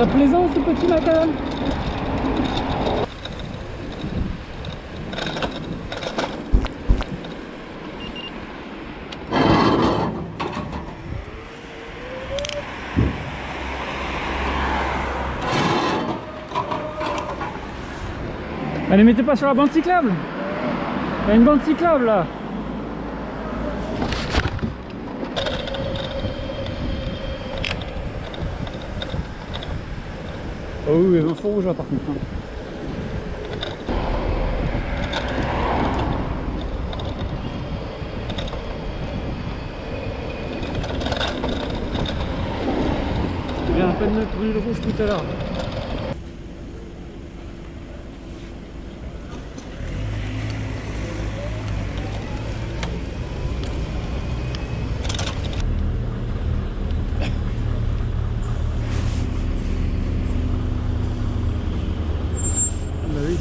Ça plaisant ce petit matin. Allez, mettez pas sur la bande cyclable. Il y a une bande cyclable là. Oh oui, il y a un feu rouge là par contre. Je viens à peine de brûler le rouge tout à l'heure.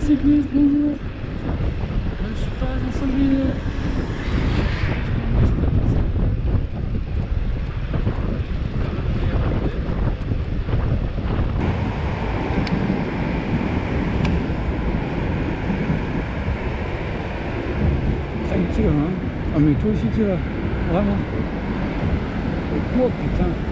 cycliste, bonjour. Je ne suis pas un sanglier. Ça me tire, hein. Ah mais toi aussi tu es là. Vraiment. Oh putain.